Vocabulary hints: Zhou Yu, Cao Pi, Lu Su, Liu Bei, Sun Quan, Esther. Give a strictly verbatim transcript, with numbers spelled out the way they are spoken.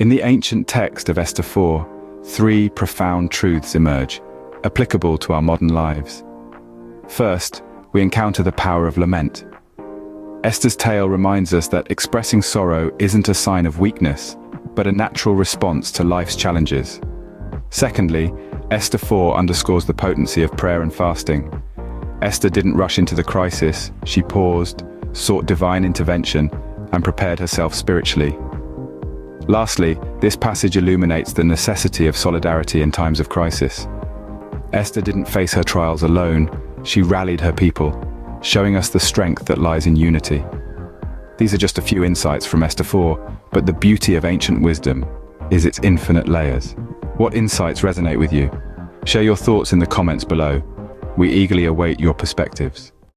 In the ancient text of Esther four, three profound truths emerge, applicable to our modern lives. First, we encounter the power of lament. Esther's tale reminds us that expressing sorrow isn't a sign of weakness, but a natural response to life's challenges. Secondly, Esther four underscores the potency of prayer and fasting. Esther didn't rush into the crisis, she paused, sought divine intervention, and prepared herself spiritually. Lastly, this passage illuminates the necessity of solidarity in times of crisis. Esther didn't face her trials alone, she rallied her people, showing us the strength that lies in unity. These are just a few insights from Esther four, but the beauty of ancient wisdom is its infinite layers. What insights resonate with you? Share your thoughts in the comments below. We eagerly await your perspectives.